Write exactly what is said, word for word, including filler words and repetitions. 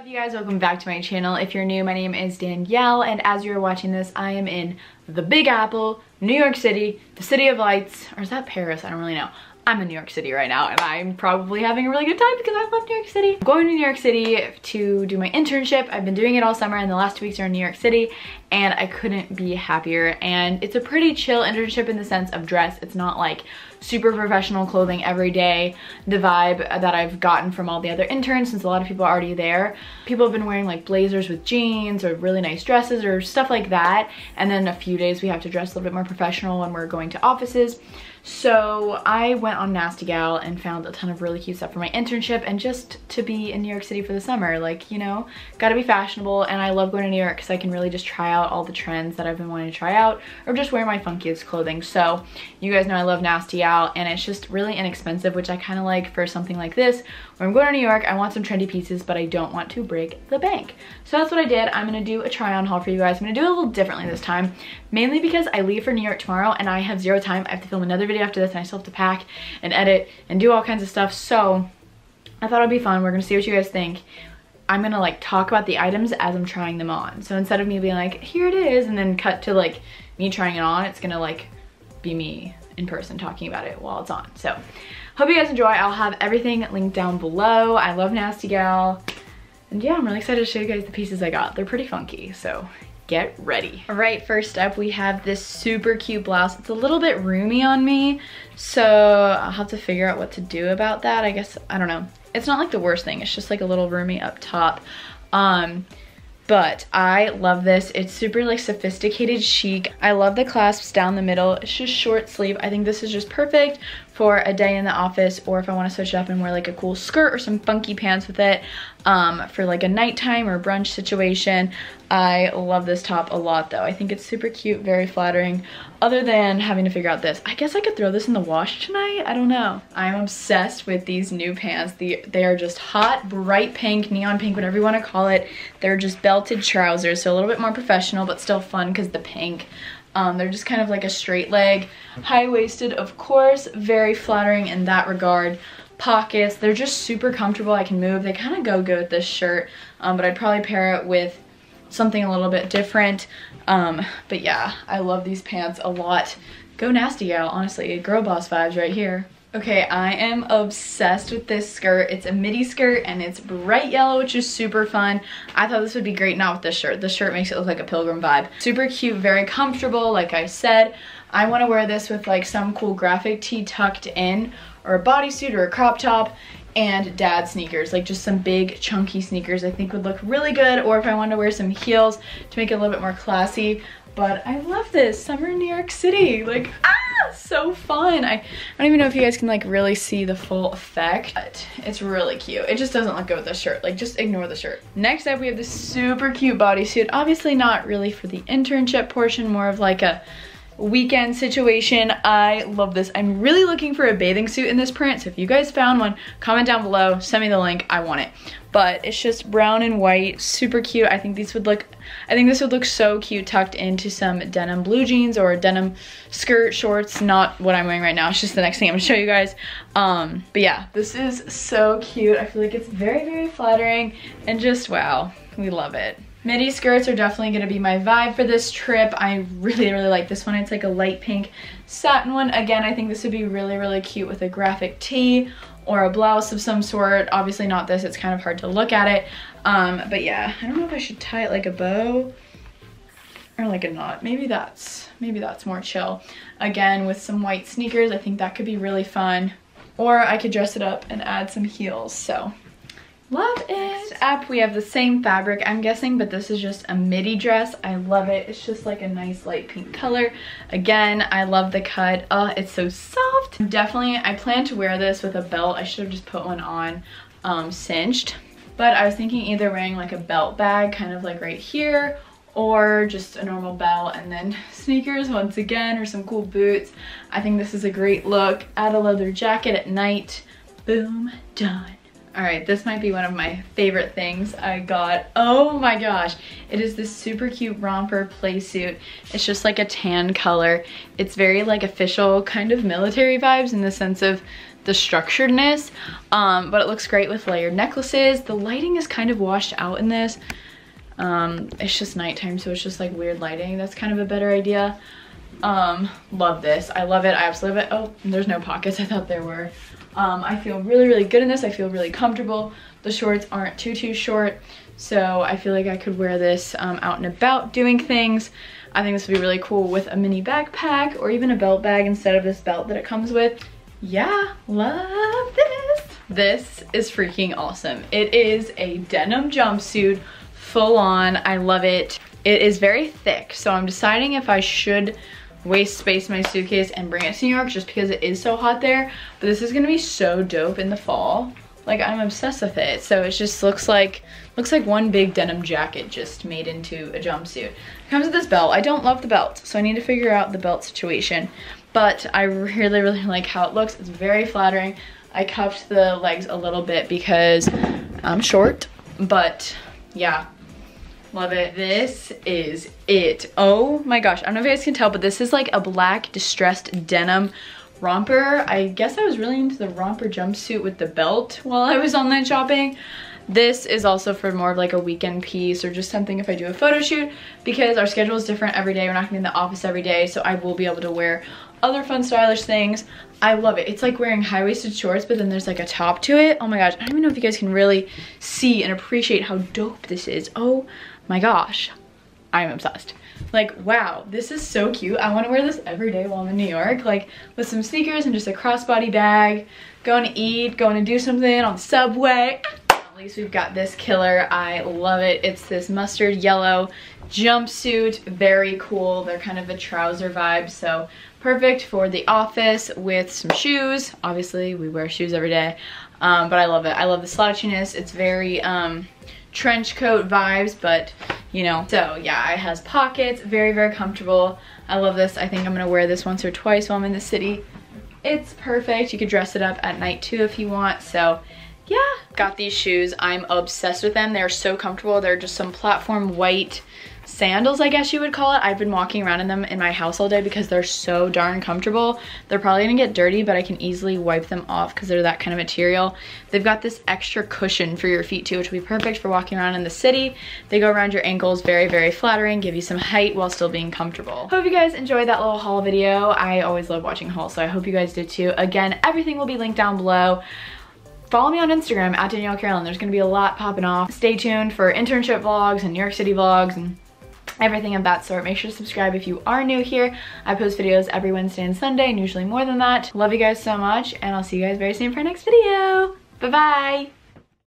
What's up, you guys? Welcome back to my channel. If you're new, my name is Danielle, and as you're watching this, I am in the Big Apple, New York City, the City of Lights, or is that Paris? I don't really know. I'm in New York City right now, and I'm probably having a really good time because I love New York City. I'm going to New York City to do my internship. I've been doing it all summer, and the last two weeks are in New York City, and I couldn't be happier. And it's a pretty chill internship in the sense of dress. It's not like super professional clothing every day, the vibe that I've gotten from all the other interns, since a lot of people are already there. People have been wearing like blazers with jeans or really nice dresses or stuff like that, and then a few days we have to dress a little bit more professional when we're going to offices. So I went on Nasty Gal and found a ton of really cute stuff for my internship, and just to be in New York City for the summer, like, you know, gotta be fashionable. And I love going to New York because I can really just try out all the trends that I've been wanting to try out, or just wear my funkiest clothing. So you guys know I love Nasty Gal, and it's just really inexpensive, which I kind of like for something like this where I'm going to New York. I want some trendy pieces, but I don't want to break the bank. So that's what I did. I'm gonna do a try on haul for you guys. I'm gonna do it a little differently this time, mainly because I leave for New York tomorrow and I have zero time. I have to film another video after this, and I still have to pack and edit and do all kinds of stuff. So I thought it'd be fun. We're gonna see what you guys think. I'm gonna like talk about the items as I'm trying them on. So instead of me being like, here it is, and then cut to like me trying it on, it's gonna like be me in person talking about it while it's on. So hope you guys enjoy. I'll have everything linked down below. I love Nasty Gal, and yeah, I'm really excited to show you guys the pieces I got. They're pretty funky, so get ready. All right, first up we have this super cute blouse. It's a little bit roomy on me, so I'll have to figure out what to do about that. I guess, I don't know. It's not like the worst thing. It's just like a little roomy up top. Um, But I love this. It's super like sophisticated chic. I love the clasps down the middle. It's just short sleeve. I think this is just perfect for a day in the office, or if I want to switch it up and wear like a cool skirt or some funky pants with it, um, for like a nighttime or brunch situation. I love this top a lot though. I think it's super cute, very flattering, other than having to figure out this. I guess I could throw this in the wash tonight. I don't know. I'm obsessed with these new pants. The, they are just hot, bright pink, neon pink, whatever you want to call it. They're just belted trousers, so a little bit more professional, but still fun because the pink. Um, they're just kind of like a straight leg, high-waisted, of course, very flattering in that regard. Pockets, they're just super comfortable. I can move. They kind of go good with this shirt, um, but I'd probably pair it with something a little bit different. Um, but yeah, I love these pants a lot. Go Nasty Gal, honestly. Girl boss vibes right here. Okay, I am obsessed with this skirt. It's a midi skirt and it's bright yellow, which is super fun. I thought this would be great, not with this shirt. This shirt makes it look like a pilgrim vibe. Super cute, very comfortable, like I said. I wanna wear this with like some cool graphic tee tucked in, or a bodysuit or a crop top, and dad sneakers, like just some big chunky sneakers I think would look really good, or if I wanted to wear some heels to make it a little bit more classy. But I love this. Summer in New York City, like, ah, so fun. I, I don't even know if you guys can like really see the full effect, but it's really cute. It just doesn't look good with this shirt. Like, just ignore the shirt. Next up we have this super cute bodysuit. Obviously not really for the internship portion, more of like a weekend situation. I love this. I'm really looking for a bathing suit in this print, so if you guys found one, comment down below, send me the link, I want it. But it's just brown and white, super cute. I think these would look, I think this would look so cute tucked into some denim blue jeans or denim skirt, shorts, not what I'm wearing right now. It's just the next thing I'm gonna show you guys. Um, but yeah, this is so cute. I feel like it's very, very flattering, and just wow, we love it. Midi skirts are definitely gonna be my vibe for this trip. I really, really like this one. It's like a light pink satin one. Again, I think this would be really, really cute with a graphic tee or a blouse of some sort. Obviously not this, it's kind of hard to look at it. Um, but yeah, I don't know if I should tie it like a bow or like a knot. Maybe that's, maybe that's more chill. Again, with some white sneakers, I think that could be really fun. Or I could dress it up and add some heels, so. Love it. Next up we have the same fabric, I'm guessing, but this is just a midi dress. I love it. It's just like a nice light pink color. Again, I love the cut. Oh, it's so soft. Definitely, I plan to wear this with a belt. I should have just put one on um, cinched, but I was thinking either wearing like a belt bag, kind of like right here, or just a normal belt, and then sneakers once again, or some cool boots. I think this is a great look. Add a leather jacket at night. Boom, done. All right, this might be one of my favorite things I got. Oh my gosh. It is this super cute romper playsuit. It's just like a tan color. It's very like official, kind of military vibes in the sense of the structuredness, um, but it looks great with layered necklaces. The lighting is kind of washed out in this. Um, it's just nighttime, so it's just like weird lighting. That's kind of a better idea. Um, love this. I love it. I absolutely love it. Oh, there's no pockets. I thought there were. Um, I feel really, really good in this. I feel really comfortable. The shorts aren't too, too short, so I feel like I could wear this um, out and about doing things. I think this would be really cool with a mini backpack or even a belt bag instead of this belt that it comes with. Yeah, love this. This is freaking awesome. It is a denim jumpsuit, full on. I love it. It is very thick, so I'm deciding if I should waste space in my suitcase and bring it to New York just because it is so hot there. But this is gonna be so dope in the fall. Like, I'm obsessed with it. So it just looks like looks like one big denim jacket just made into a jumpsuit. It comes with this belt. I don't love the belt, so I need to figure out the belt situation. But I really, really like how it looks. It's very flattering. I cuffed the legs a little bit because I'm short, but yeah. Love it. This is it. Oh my gosh. I don't know if you guys can tell, but this is like a black distressed denim romper. I guess I was really into the romper jumpsuit with the belt while I was online shopping. This is also for more of like a weekend piece or just something if I do a photo shoot, because our schedule is different every day. We're not gonna be in the office every day, so I will be able to wear other fun stylish things. I love it. It's like wearing high-waisted shorts, but then there's like a top to it. Oh my gosh. I don't even know if you guys can really see and appreciate how dope this is. Oh my gosh, I'm obsessed. Like, wow, this is so cute. I want to wear this every day while I'm in New York, like with some sneakers and just a crossbody bag, going to eat, going to do something on the subway. At least we've got this killer. I love it. It's this mustard yellow jumpsuit. Very cool. They're kind of a trouser vibe, so perfect for the office with some shoes. Obviously we wear shoes every day, um, but I love it. I love the slouchiness. It's very um, trench coat vibes, but you know, so yeah, it has pockets. Very, very comfortable. I love this. I think I'm gonna wear this once or twice while I'm in the city. It's perfect. You could dress it up at night too if you want. So yeah, got these shoes. I'm obsessed with them. They're so comfortable. They're just some platform white sandals, I guess you would call it. I've been walking around in them in my house all day because they're so darn comfortable. They're probably gonna get dirty, but I can easily wipe them off because they're that kind of material. They've got this extra cushion for your feet too, which will be perfect for walking around in the city. They go around your ankles, very, very flattering, give you some height while still being comfortable. Hope you guys enjoyed that little haul video. I always love watching hauls, so I hope you guys did too. Again, everything will be linked down below. Follow me on Instagram at Danielle Carolan. There's gonna be a lot popping off. Stay tuned for internship vlogs and New York City vlogs and everything of that sort. Make sure to subscribe if you are new here. I post videos every Wednesday and Sunday, and usually more than that. Love you guys so much, and I'll see you guys very soon for our next video. Bye-bye.